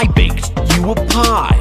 I baked you a pie.